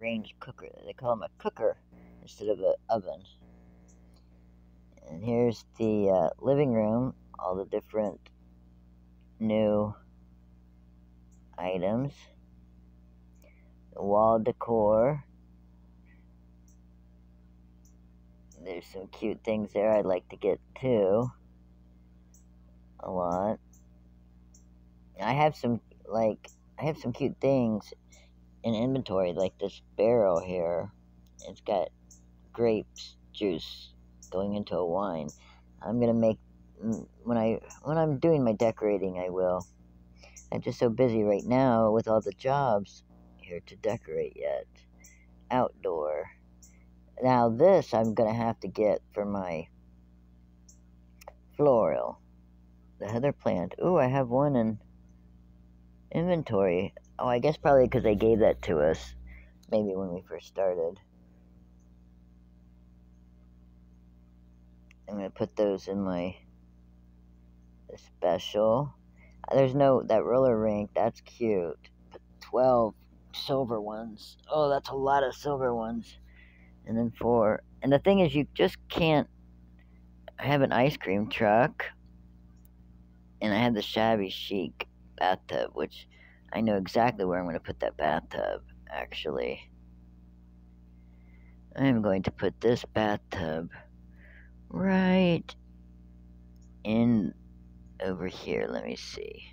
range cooker. They call them a cooker instead of an oven. And here's the living room, all the different new items, the wall decor. There's some cute things there I'd like to get too. A lot. I have some cute things in inventory, like this barrel here. It's got grapes juice going into a wine. I'm gonna make when I'm doing my decorating, I will. I'm just so busy right now with all the jobs here to decorate yet. Outdoor. Now this I'm gonna have to get for my floral. The heather plant. Ooh, I have one in inventory. Oh, I guess probably because they gave that to us. Maybe when we first started. I'm going to put those in my special. There's no, that roller rink, that's cute. But 12 silver ones. Oh, that's a lot of silver ones. And then 4. And the thing is, you just can't. I have an ice cream truck. And I have the shabby chic bathtub, which I know exactly where I'm going to put that bathtub, actually. I'm going to put this bathtub right in over here. Let me see.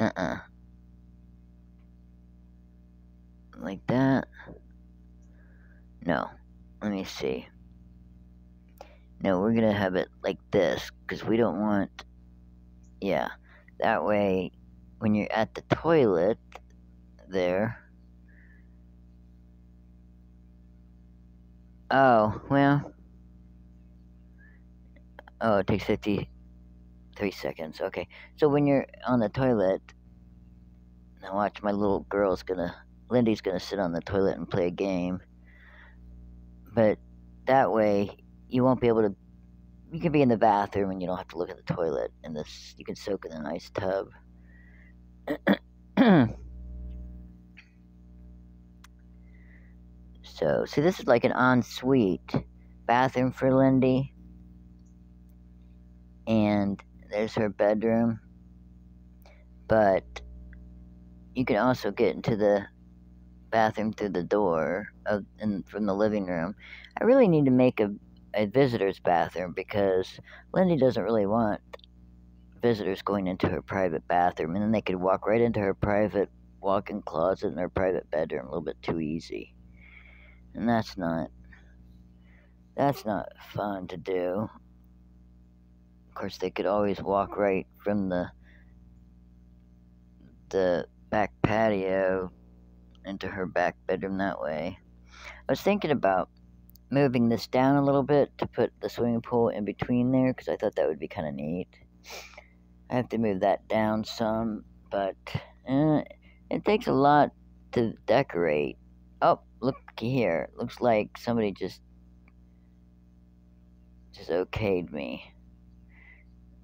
Like that? No. Let me see. No, we're going to have it like this, because we don't want, yeah, that way, when you're at the toilet, there, oh, well, oh, it takes 53 seconds, okay, so when you're on the toilet, now watch, my little girl's going to, Lindy's going to sit on the toilet and play a game, but that way, you won't be able to, you can be in the bathroom and you don't have to look at the toilet, and this, you can soak in a nice tub. So, see, this is like an ensuite bathroom for Lindy. And there's her bedroom. But you can also get into the bathroom through the door of, and from the living room. I really need to make a visitor's bathroom, because Lindy doesn't really want visitors going into her private bathroom, and then they could walk right into her private walk-in closet and her private bedroom. A little bit too easy, and that's not fun to do. Of course, they could always walk right from the back patio into her back bedroom that way. I was thinking about moving this down a little bit to put the swimming pool in between there, because I thought that would be kind of neat. I have to move that down some, but it takes a lot to decorate. Oh, look here. Looks like somebody just okayed me.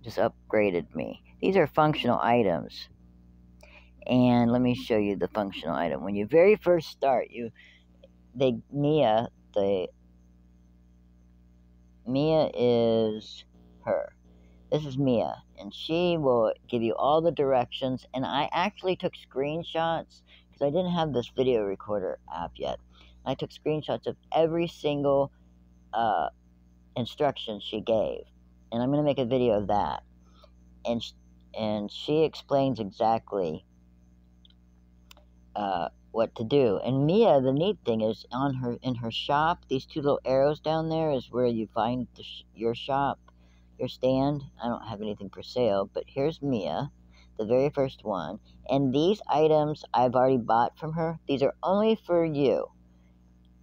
Just upgraded me. These are functional items. And let me show you the functional item. When you very first start, Mia is her. This is Mia, and she will give you all the directions. And I actually took screenshots, because I didn't have this video recorder app yet. I took screenshots of every single instruction she gave, and I'm going to make a video of that. And she explains exactly what to do. And Mia, the neat thing is, in her shop, these two little arrows down there is where you find your shop, your stand. I don't have anything for sale, but here's Mia, the very first one. And these items I've already bought from her. These are only for you.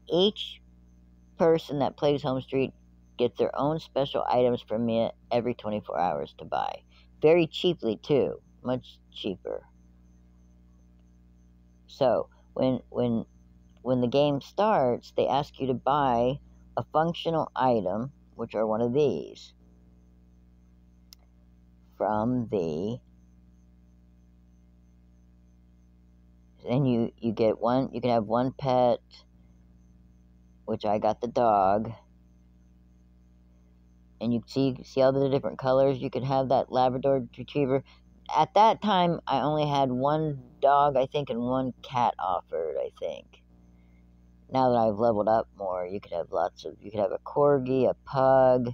Each person that plays Home Street gets their own special items from Mia every 24 hours to buy. Very cheaply too, much cheaper. So when the game starts, they ask you to buy a functional item, which are one of these, from the and you get one, you can have one pet, which I got the dog. And you see all the different colors. You could have that Labrador Retriever. At that time, I only had one dog, I think, and one cat offered, I think. Now that I've leveled up more, you could have you could have a Corgi, a Pug,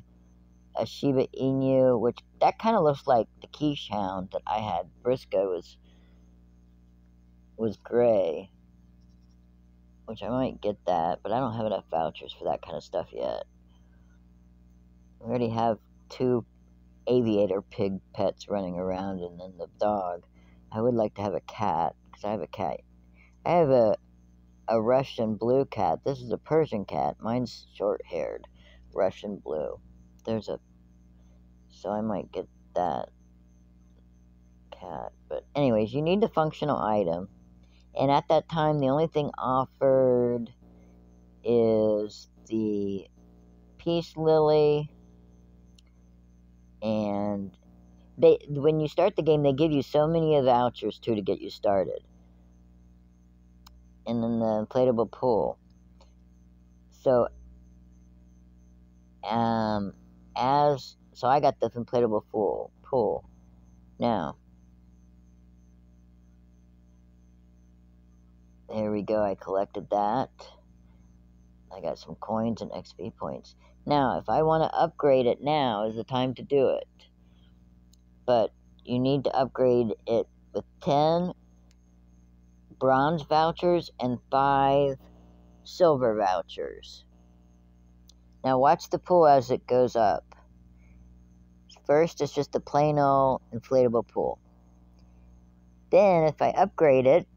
a Shiba Inu, which that kind of looks like the Quiche Hound that I had. Briscoe was gray, which I might get that, but I don't have enough vouchers for that kind of stuff yet. We already have two aviator pig pets running around, and then the dog. I would like to have a cat, because I have a cat. I have a Russian blue cat. This is a Persian cat. Mine's short-haired. Russian blue. So I might get that cat. But anyways, you need the functional item. And at that time, the only thing offered is the Peace Lily, and when you start the game, they give you so many vouchers to get you started, and then the inflatable pool. So, I got the inflatable pool. Now, there we go. I collected that. I got some coins and XP points. Now, if I want to upgrade it, now is the time to do it. But you need to upgrade it with 10 bronze vouchers and 5 silver vouchers. Now, watch the pool as it goes up. First, it's just a plain old inflatable pool. Then, if I upgrade it,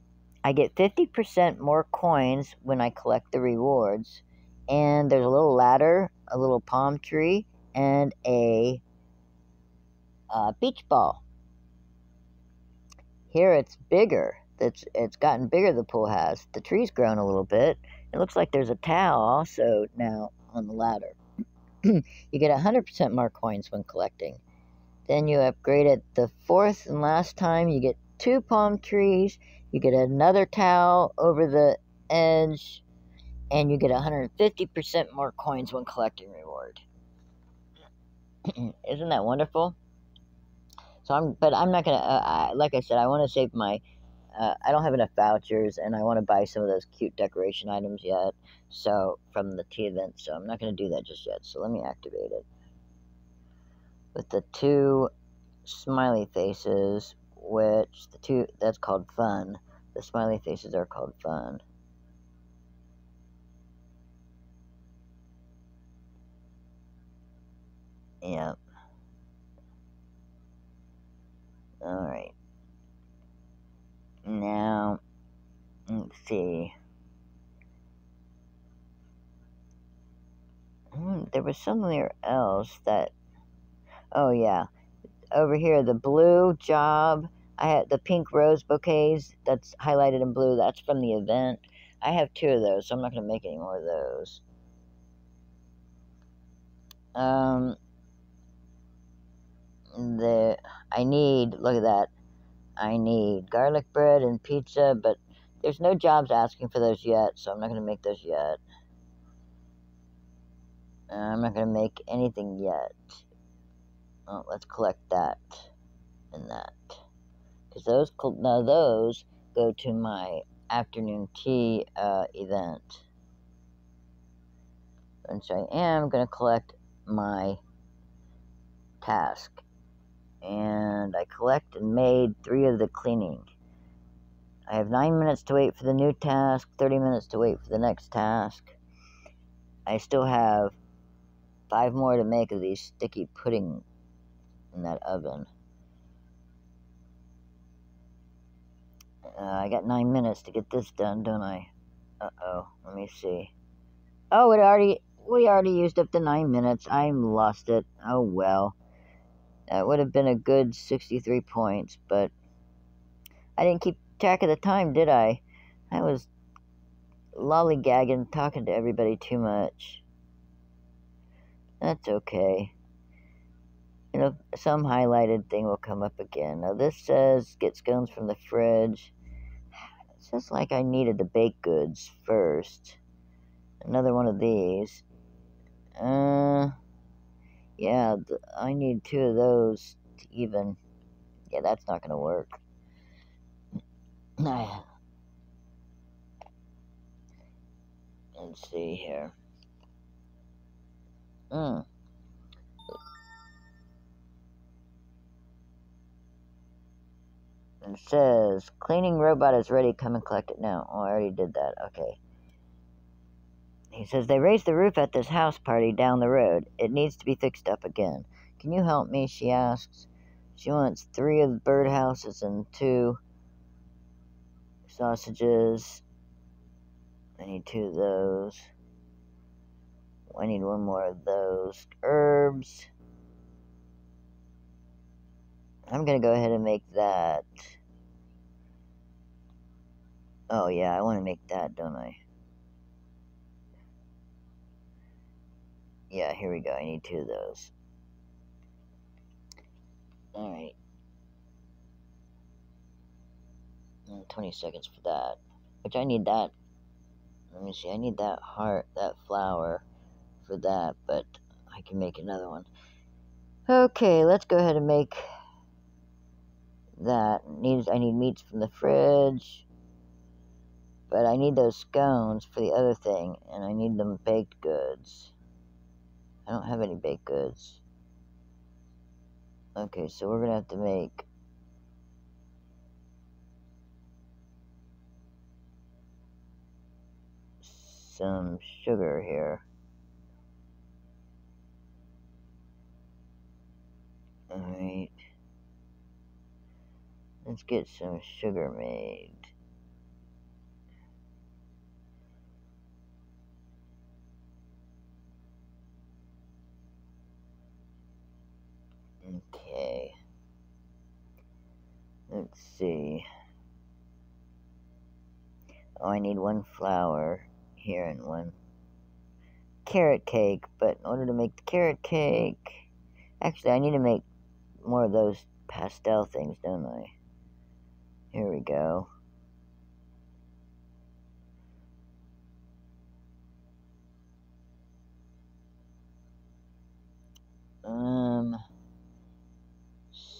I get 50% more coins when I collect the rewards. And there's a little ladder, a little palm tree, and a beach ball. Here it's bigger. It's gotten bigger, the pool has. The tree's grown a little bit. It looks like there's a towel also now on the ladder. You get 100% more coins when collecting. Then you upgrade it the fourth and last time. You get 2 palm trees. You get another towel over the edge. And you get 150% more coins when collecting reward. Isn't that wonderful? So I'm not gonna. Like I said, I want to save my. I don't have enough vouchers, and I want to buy some of those cute decoration items yet. So from the tea event, so I'm not gonna do that just yet. So let me activate it with the 2 smiley faces, which the 2 that's called fun. The smiley faces are called fun. Yep. Alright. Now, let's see. There was somewhere else that... Oh, yeah. Over here, the blue job. I had the pink rose bouquets that's highlighted in blue. That's from the event. I have 2 of those, so I'm not going to make any more of those. Look at that, I need garlic bread and pizza, but there's no jobs asking for those yet, so I'm not going to make those yet. I'm not going to make anything yet. Oh, let's collect that and that. Because those go to my afternoon tea event. And so I am going to collect my task. And I collect and made 3 of the cleaning. I have 9 minutes to wait for the new task, 30 minutes to wait for the next task. I still have 5 more to make of these sticky pudding in that oven. I got 9 minutes to get this done, don't I? Uh-oh, let me see. Oh, we already used up the 9 minutes. I lost it. Oh, well. That would have been a good 63 points, but I didn't keep track of the time, did I? I was lollygagging, talking to everybody too much. That's okay. You know, some highlighted thing will come up again. Now this says, get scones from the fridge. It's just like I needed the baked goods first. Another one of these. Yeah, I need two of those to even... Yeah, that's not gonna work. Let's see here. It says, cleaning robot is ready, come and collect it now. Oh, I already did that, okay. He says, they raised the roof at this house party down the road. It needs to be fixed up again. Can you help me, she asks. She wants 3 of the birdhouses and 2 sausages. I need 2 of those. I need 1 more of those herbs. I'm going to go ahead and make that. Oh, yeah, I want to make that, don't I? Yeah, here we go. I need 2 of those. Alright. 20 seconds for that. Which I need that. Let me see. I need that heart, that flower for that, but I can make another one. Okay, let's go ahead and make... that I need meats from the fridge, but I need those scones for the other thing, and I need them baked goods. I don't have any baked goods. Okay, so we're gonna have to make some sugar here. All right. Let's get some sugar made. Okay. Let's see. Oh, I need 1 flour here and 1 carrot cake, but in order to make the carrot cake... Actually, I need to make more of those pastel things, don't I? Here we go.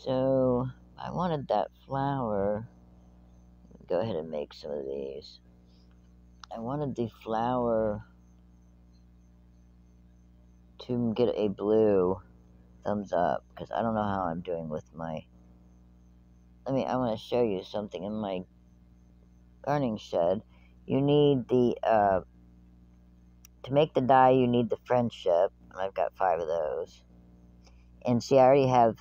So I wanted that flour. Go ahead and make some of these. I wanted the flour to get a blue thumbs up because I don't know how I'm doing with my... I want to show you something in my gardening shed. You need the, to make the dye, you need the friendship. I've got 5 of those. And see, I already have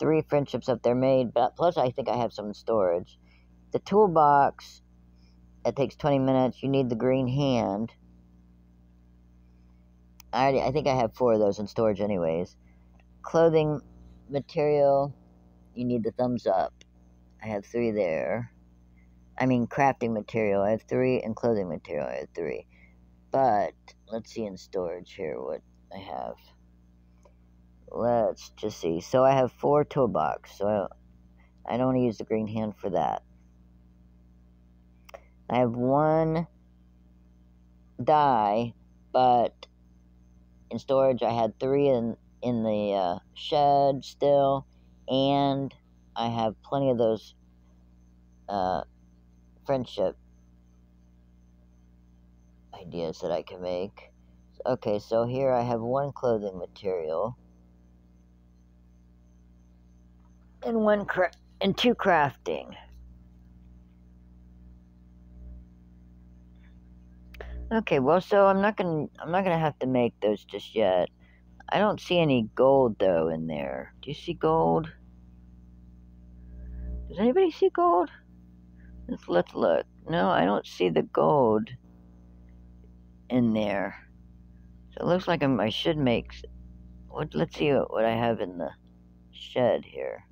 3 friendships up there made, but plus I think I have some in storage. The toolbox, that takes 20 minutes. You need the green hand. I think I have 4 of those in storage anyways. Clothing material, you need the thumbs up. I have 3 there. I mean, crafting material, I have 3, and clothing material, I have 3. But, let's see in storage here what I have. Let's just see. So, I have 4 toolbox, so I don't want to use the green hand for that. I have 1 die, but in storage, I had 3 in the shed still, and I have plenty of those friendship ideas that I can make. Okay, so here I have 1 clothing material and 2 crafting. Okay, well, so I'm not gonna have to make those just yet. I don't see any gold though in there. Do you see gold? Does anybody see gold? Let's look. No, I don't see the gold in there. So it looks like I should make... Let's see what I have in the shed here.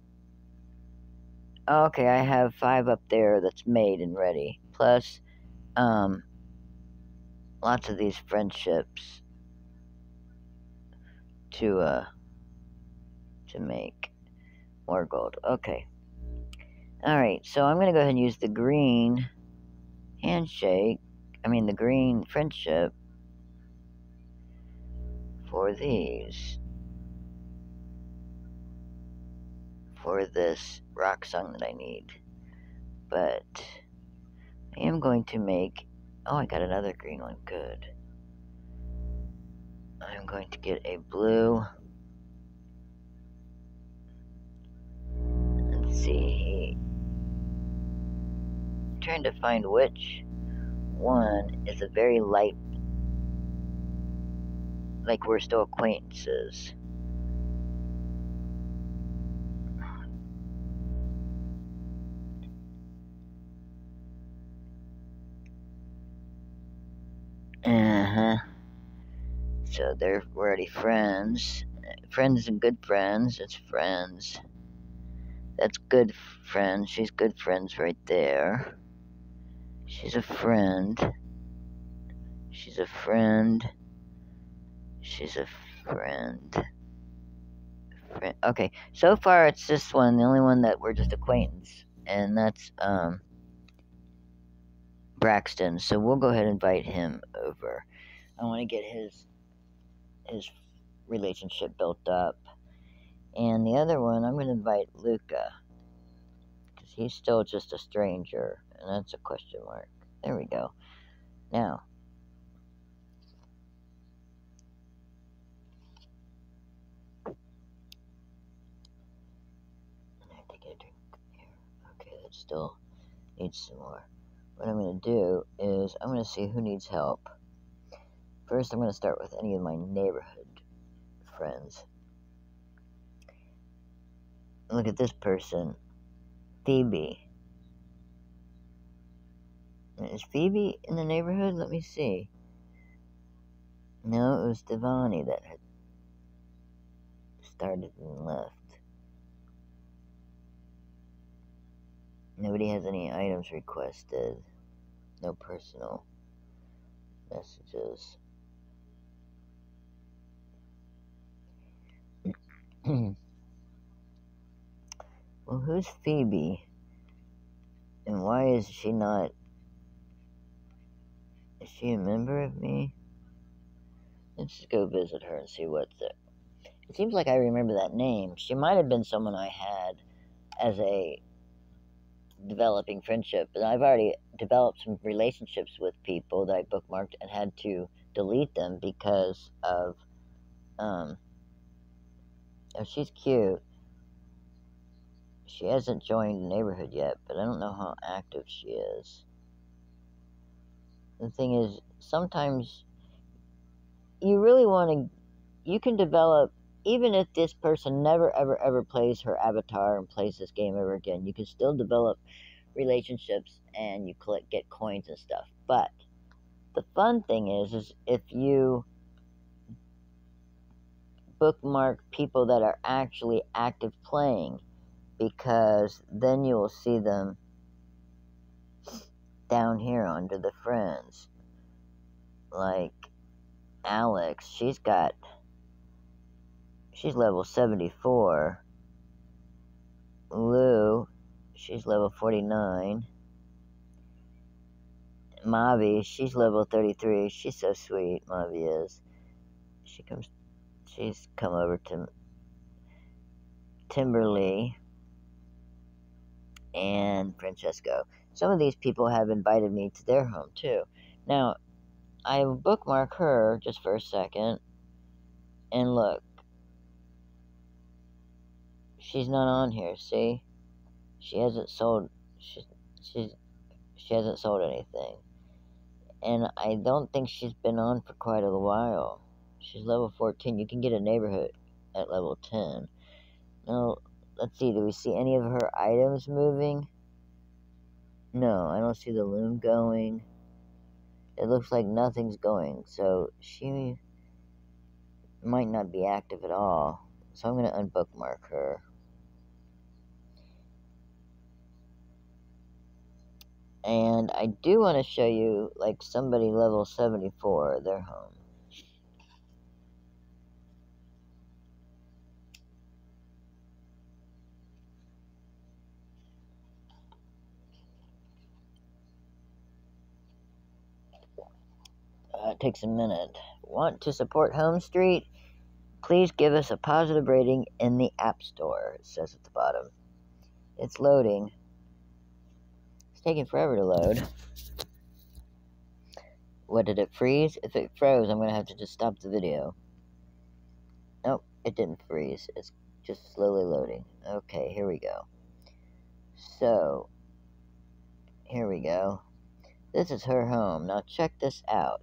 Okay, I have 5 up there that's made and ready. Plus, lots of these friendships to make more gold. Okay. Alright, so I'm going to go ahead and use the green handshake, the green friendship for these. For this rock song that I need. But I am going to make... Oh, I got another green one. Good. I'm going to get a blue. Let's see. I'm trying to find which one is a very light... Like, we're still acquaintances. So we're already friends. Friends and good friends. It's friends. That's good friends. She's good friends right there. She's a friend. She's a friend. She's a friend. Okay, so far it's this one, the only one that we're just acquaintance. And that's, Braxton, so we'll go ahead and invite him over. I want to get his relationship built up. And the other one, I'm going to invite Luca, because he's still just a stranger, and that's a question mark. There we go. Now, I have to get a drink here. Okay, that still needs some more. What I'm going to do is I'm going to see who needs help. First, I'm going to start with any of my neighborhood friends. Look at this person. Phoebe. Is Phoebe in the neighborhood? Let me see. No, it was Devani that had started and left. Nobody has any items requested. No personal messages. Well, who's Phoebe? And why is she not... Is she a member of me? Let's just go visit her and see what's there. It seems like I remember that name. She might have been someone I had as a... developing friendship, and I've already developed some relationships with people that I bookmarked and had to delete them because of oh, she's cute. She hasn't joined the neighborhood yet, but I don't know how active she is. The thing is, sometimes you really want to, you can develop. Even if this person never, ever, ever plays her avatar and plays this game ever again, you can still develop relationships and you get coins and stuff. But the fun thing is if you bookmark people that are actually active playing, because then you will see them down here under the friends. Like Alex, she's level 74. Lou, she's level 49. Mavi, she's level 33. She's so sweet, Mavi is. She's come over to Timberly and Francesco. Some of these people have invited me to their home too. Now, I bookmark her just for a second, and look. She's not on here, see? She hasn't sold anything. And I don't think she's been on for quite a while. She's level 14. You can get a neighborhood at level 10. Now, let's see. Do we see any of her items moving? No, I don't see the loom going. It looks like nothing's going. So, she might not be active at all. So I'm going to unbookmark her. And I do want to show you, like, somebody level 74, their home. that takes a minute. Want to support Home Street? Please give us a positive rating in the App Store, it says at the bottom. It's loading. It's taking forever to load. What, did it freeze? If it froze, I'm going to have to just stop the video. Nope, it didn't freeze. It's just slowly loading. Okay, here we go. So, here we go. This is her home. Now check this out.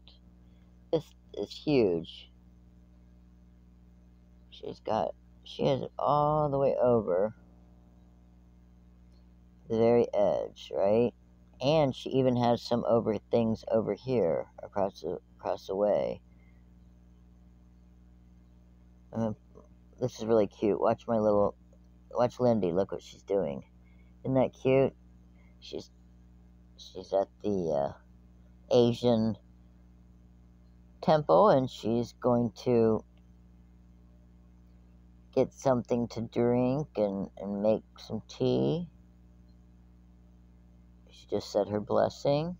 This is huge. She has it all the way over the very edge, right? And she even has some over things over here across the way. This is really cute. Watch Lindy. Look what she's doing. Isn't that cute? She's at the Asian temple, and she's going to get something to drink and make some tea. She just said her blessing.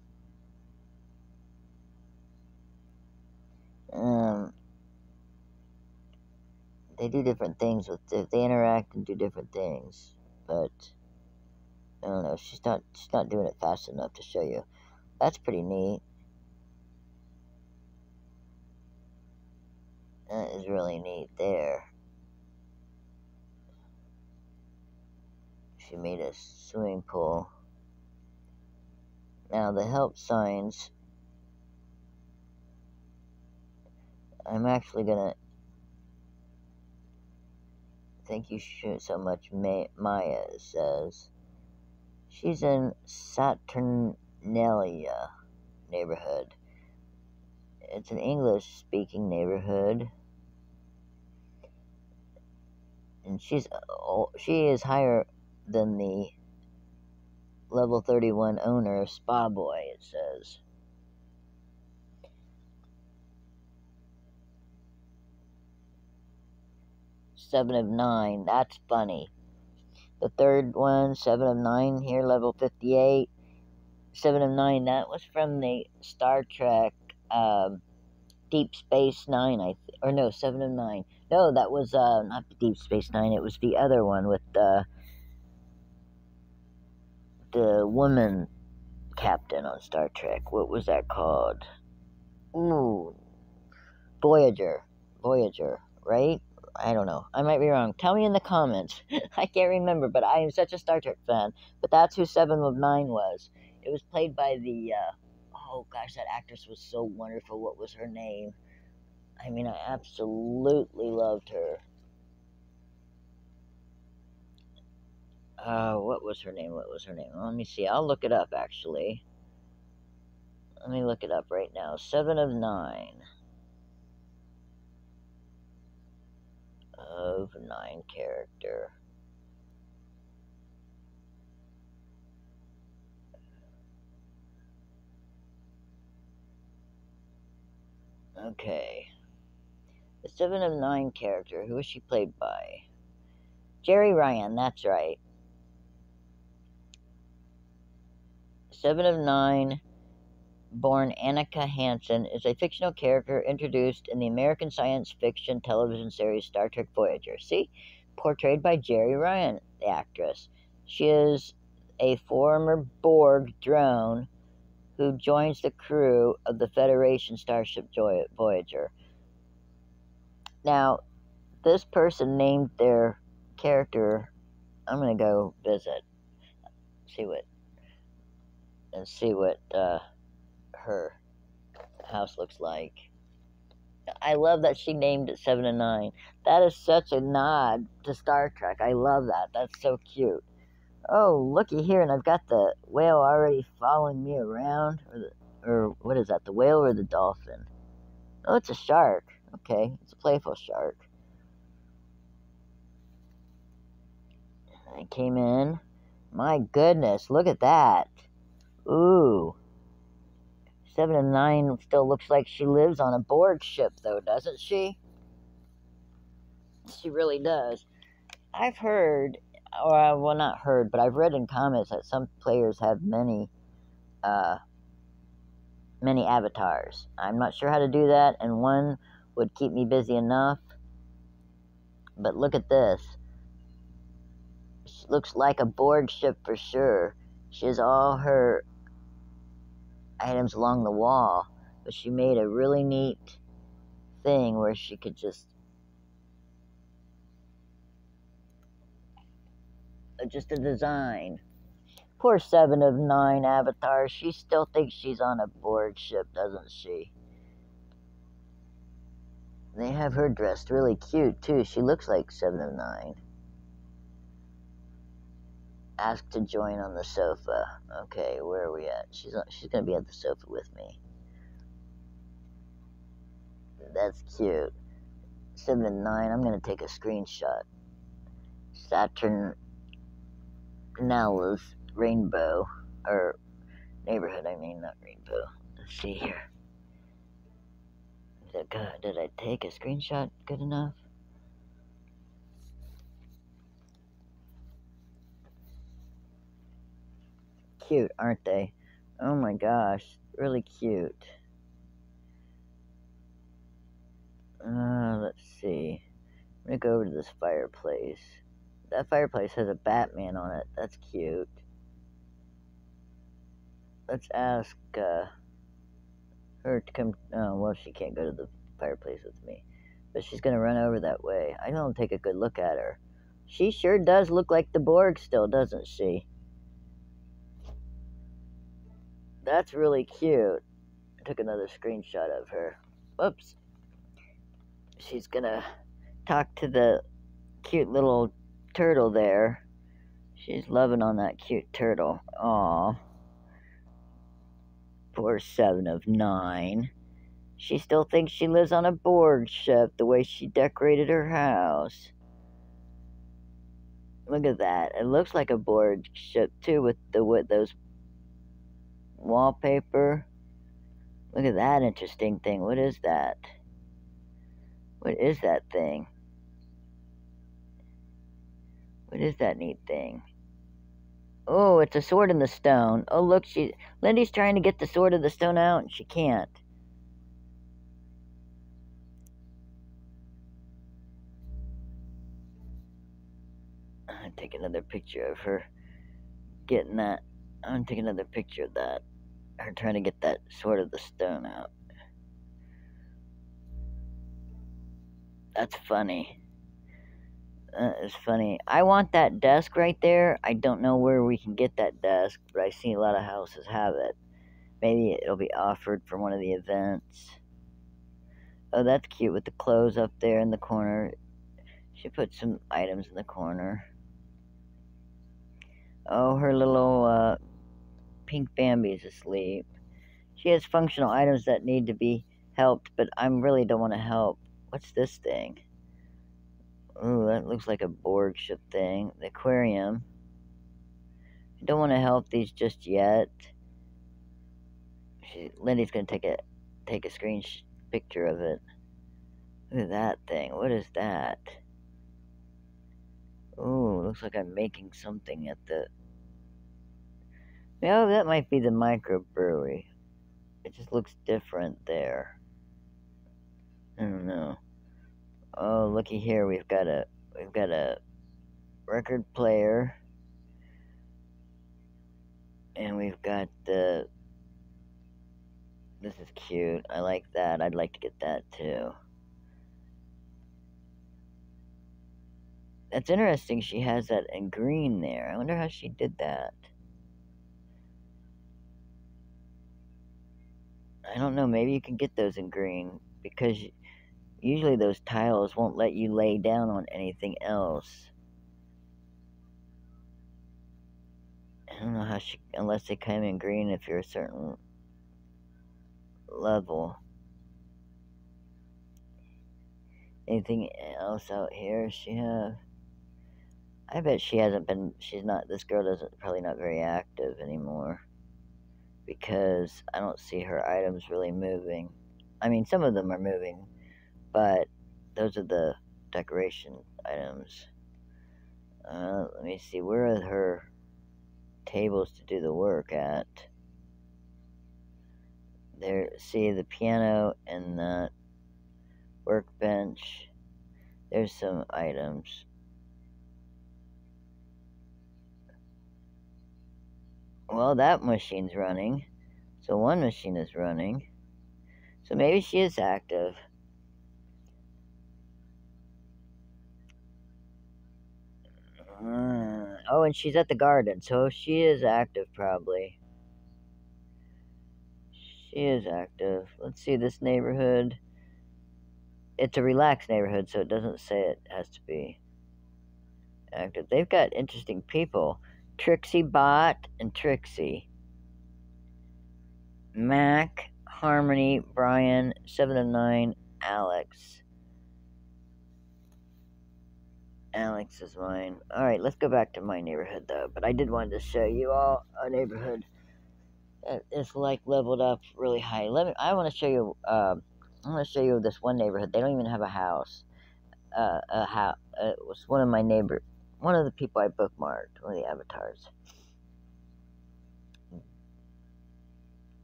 They do different things they interact and do different things, but I don't know, she's not doing it fast enough to show you. That's pretty neat. That is really neat there. She made a swimming pool. Now the help signs, I'm actually gonna thank you so much, Maya says. She's in Saturnalia neighborhood. It's an English-speaking neighborhood. And she is higher than the level 31 owner of Spa Boy, it says. Seven of nine, that's funny. The third one, 7 of 9 here, level 58. 7 of 9, that was from the Star Trek Deep Space Nine, or no, 7 of 9. No, that was not Deep Space Nine, it was the other one with the woman captain on Star Trek. What was that called? Ooh, Voyager, right? I don't know. I might be wrong. Tell me in the comments. I can't remember, but I am such a Star Trek fan. But that's who 7 of 9 was. It was played by the... oh, gosh, that actress was so wonderful. What was her name? I mean, I absolutely loved her. What was her name? Let me see. I'll look it up, actually. Let me look it up right now. 7 of 9. Of 9 character. Okay. The 7 of 9 character, who was she played by? Jerry Ryan, that's right. 7 of 9, born Annika Hansen, is a fictional character introduced in the American science fiction television series Star Trek Voyager. See? Portrayed by Jerry Ryan, the actress. She is a former Borg drone who joins the crew of the Federation Starship Voyager. Now, this person named their character... I'm going to go visit. See what her house looks like. I love that she named it 7 and 9. That is such a nod to Star Trek. I love that. That's so cute. Oh, looky here, and I've got the whale already following me around. Or what is that, the whale or the dolphin? Oh, it's a shark. Okay, it's a playful shark. I came in. My goodness, look at that. Ooh. 7 and 9 still looks like she lives on a Borg ship, though, doesn't she? She really does. I've heard, or, well, not heard, but I've read in comments that some players have many many avatars. I'm not sure how to do that, and one would keep me busy enough. But look at this. She looks like a Borg ship for sure. She has all her items along the wall, but she made a really neat thing where she could just a design. Poor 7 of 9 avatars. She still thinks she's on a Borg ship, doesn't she? They have her dressed really cute, too. She looks like 7 of 9. Ask to join on the sofa. Okay, where are we at? She's going to be at the sofa with me. That's cute. 7 and 9. I'm going to take a screenshot. Saturnalla's rainbow, or neighborhood, I mean, not rainbow. Let's see here. God, did I take a screenshot good enough? Cute, aren't they? Oh my gosh, really cute. Let's see. I'm gonna go over to this fireplace. That fireplace has a Batman on it. That's cute. Let's ask her to come. Oh, well, she can't go to the fireplace with me, but she's gonna run over that way. I don't take a good look at her. She sure does look like the Borg still, doesn't she? That's really cute. I took another screenshot of her. Whoops. She's gonna talk to the cute little turtle there. She's loving on that cute turtle. Aww. Poor 7 of 9. She still thinks she lives on a Borg ship the way she decorated her house. Look at that. It looks like a Borg ship too with those wallpaper. Look at that interesting thing. What is that? What is that thing? What is that neat thing? Oh, it's a sword in the stone. Oh, look, Lindy's trying to get the sword of the stone out, and she can't. I'll take another picture of her getting that. I'm taking another picture of that. Her trying to get that sword of the stone out. That's funny. That is funny. I want that desk right there. I don't know where we can get that desk, but I see a lot of houses have it. Maybe it'll be offered for one of the events. Oh, that's cute with the clothes up there in the corner. She put some items in the corner. Oh, her little pink Bambi's asleep. She has functional items that need to be helped, but I really don't want to help. What's this thing? Ooh, that looks like a Borg ship thing. The aquarium. I don't want to help these just yet. Lindy's going to take a screen picture of it. Look at that thing. What is that? Ooh, looks like I'm making something at the... No, that might be the microbrewery. It just looks different there. I don't know. Oh, looky here, we've got a record player, and we've got the... This is cute. I like that. I'd like to get that too. That's interesting. She has that in green there. I wonder how she did that. I don't know. Maybe you can get those in green, because usually those tiles won't let you lay down on anything else. I don't know how she... Unless they come in green if you're a certain level. Anything else out here she have? I bet she hasn't been... This girl doesn't... Probably not very active anymore, because I don't see her items really moving. I mean, some of them are moving, but those are the decoration items. Let me see. Where are her tables to do the work at? there, see the piano and the workbench. There's some items. Well, that machine's running. So one machine is running. So maybe she is active. Oh, and she's at the garden, so she is active probably. She is active. Let's see this neighborhood. It's a relaxed neighborhood, so it doesn't say it has to be active. They've got interesting people. Trixie Bot and Trixie. Mac, Harmony, Brian, 7 and 9, Alex. Alex is mine. Alright, let's go back to my neighborhood though. But I did want to show you all a neighborhood that is like leveled up really high. I want to show you I'm going to show you this one neighborhood. They don't even have a house. It was one of my neighbors. One of the people I bookmarked. One of the avatars.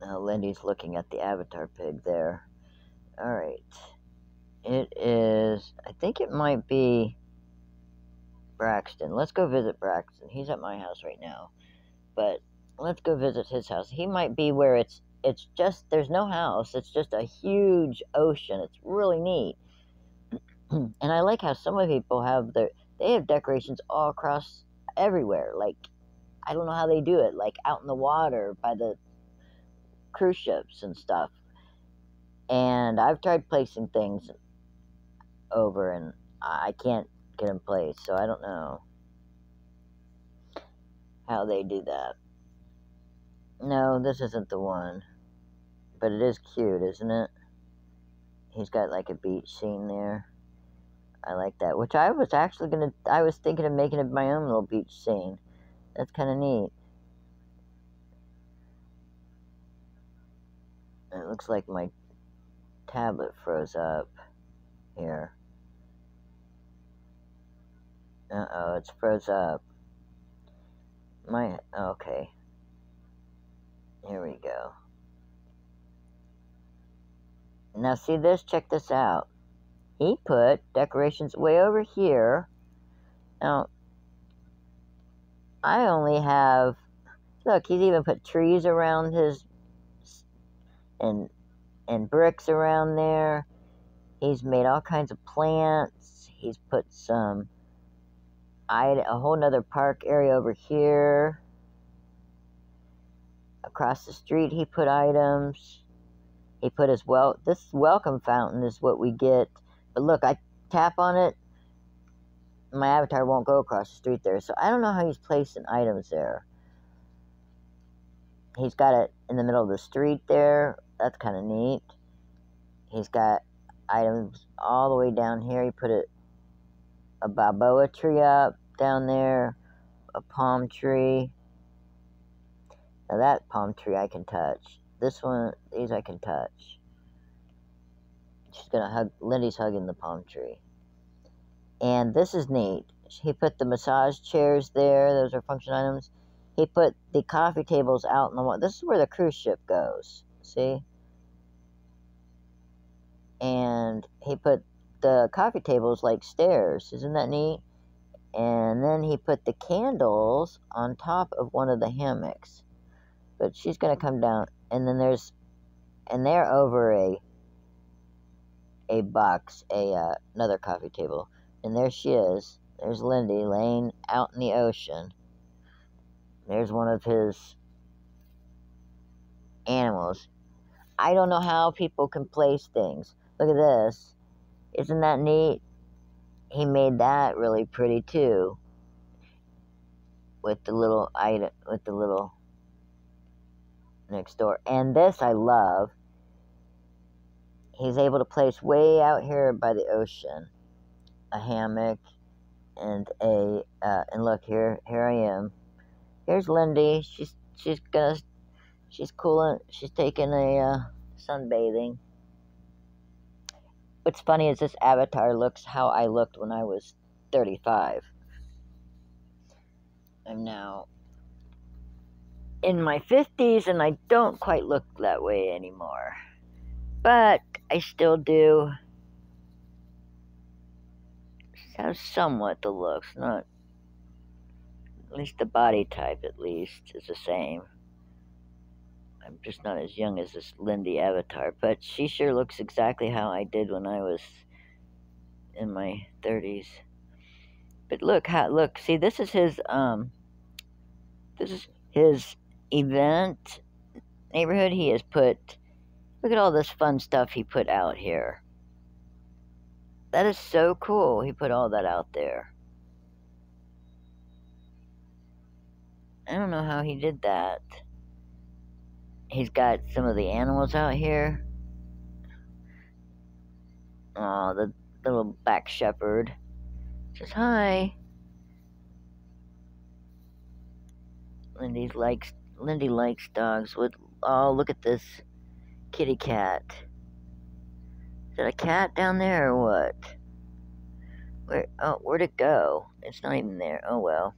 Lindy's looking at the avatar pig there. Alright. It is... I think it might be... Braxton. Let's go visit Braxton. He's at my house right now. But let's go visit his house. He might be where it's just... There's no house. It's just a huge ocean. It's really neat. And I like how some of people have their... They have decorations all across everywhere. Like, I don't know how they do it. Like, out in the water by the cruise ships and stuff. And I've tried placing things over, and I can't get them placed. So I don't know how they do that. No, this isn't the one. But it is cute, isn't it? He's got, like, a beach scene there. I like that, which I was actually I was thinking of making it my own little beach scene. That's kind of neat. It looks like my tablet froze up here. Uh-oh, it's froze up. Okay. Here we go. Now see this? Check this out. He put decorations way over here. Now, I only have... Look, he's even put trees around his... And bricks around there. He's made all kinds of plants. He's put some... a whole nother park area over here. Across the street, he put items. He put his... This welcome fountain is what we get... But look, I tap on it, my avatar won't go across the street there. So I don't know how he's placing items there. He's got it in the middle of the street there. That's kind of neat. He's got items all the way down here. He put a baboa tree up down there, a palm tree. Now that palm tree I can touch. This one, these I can touch. She's gonna hug. Lindy's hugging the palm tree. And this is neat. He put the massage chairs there. Those are function items. He put the coffee tables out in the water. This is where the cruise ship goes. See? And he put the coffee tables like stairs. Isn't that neat? And then he put the candles on top of one of the hammocks. But she's gonna come down. And then there's... And they're over a box, another coffee table. And there she is. There's Lindy laying out in the ocean. There's one of his animals. I don't know how people can place things. Look at this. Isn't that neat? He made that really pretty too. With the little item, with the little next door. And this I love. He's able to place way out here by the ocean a hammock and a and look here I am. Here's Lindy. She's cooling. She's taking a sunbathing. What's funny is this avatar looks how I looked when I was 35. I'm now in my 50s and I don't quite look that way anymore. But I still do have somewhat the looks, not at least the body type at least is the same. I'm just not as young as this Lindy avatar, but she sure looks exactly how I did when I was in my 30s. But look, look, see, this is his event neighborhood he has put. Look at all this fun stuff he put out here. That is so cool. He put all that out there. I don't know how he did that. He's got some of the animals out here. Oh, the little black shepherd says hi. Lindy likes dogs. Oh, look at this kitty cat. Is that a cat down there or what? Where'd it go? It's not even there. Oh well.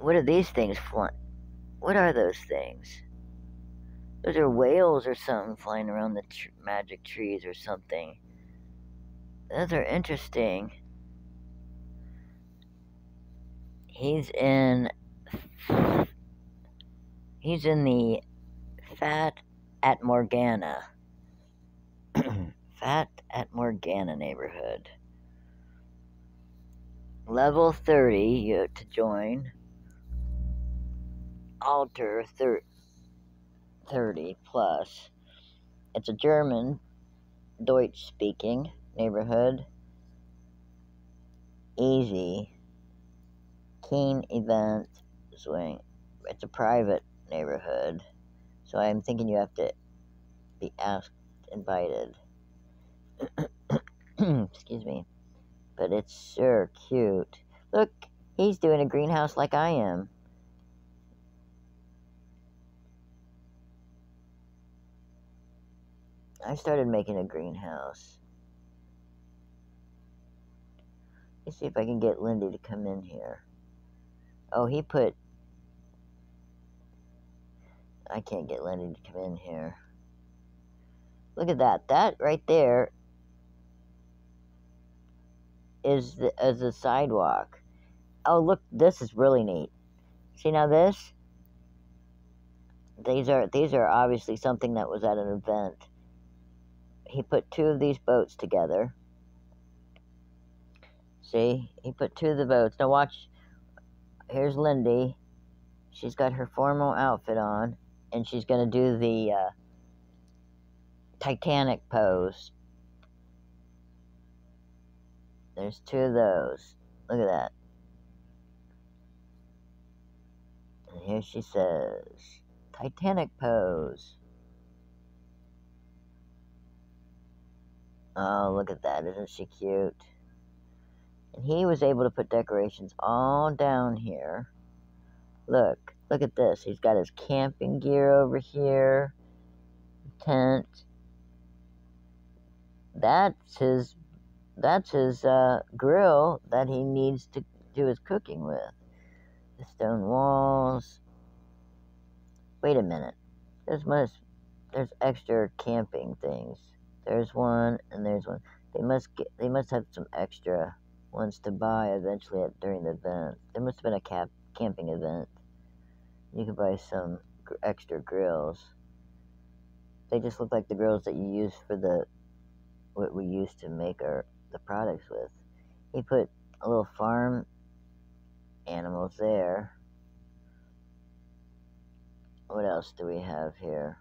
What are these things flying? What are those things? Those are whales or something flying around the magic trees or something. Those are interesting. He's in the Fata Morgana. Fata Morgana neighborhood. Level 30 you have to join. Alter 30 plus. It's a German, Deutsch speaking neighborhood. Easy. Keen event swing. It's a private neighborhood. So I'm thinking you have to be asked, invited. Excuse me. But it's sure cute. Look, he's doing a greenhouse like I am. I started making a greenhouse. Let's see if I can get Lindy to come in here. Oh, he put... I can't get Lindy to come in here. Look at that. That right there is the sidewalk. Oh, look. This is really neat. See now this? These are obviously something that was at an event. He put two of these boats together. See? He put two of the boats. Now watch. Here's Lindy. She's got her formal outfit on. And she's going to do the Titanic pose. There's two of those. Look at that. And here she says, Titanic pose. Oh, look at that. Isn't she cute? And he was able to put decorations all down here. Look. Look at this. He's got his camping gear over here. Tent. That's his grill that he needs to do his cooking with. The stone walls. Wait a minute. There's extra camping things. There's one, and there's one. They must have some extra ones to buy eventually during the event. There must have been a camping event. You could buy some extra grills. They just look like the grills that you use for what we used to make the products with. He put a little farm animals there. What else do we have here?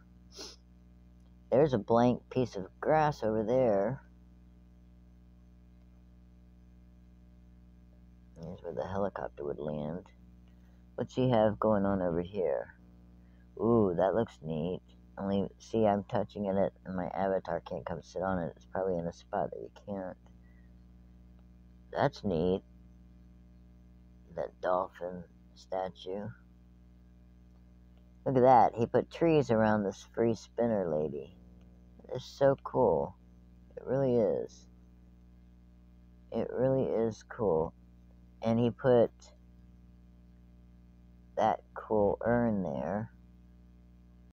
There's a blank piece of grass over there. Here's where the helicopter would land. What's he have going on over here? Ooh, that looks neat. Only, see, I'm touching it and my avatar can't come sit on it. It's probably in a spot that you can't. That's neat. That dolphin statue. Look at that. He put trees around this free spinner lady. It's so cool. It really is. It really is cool. And he put that cool urn there.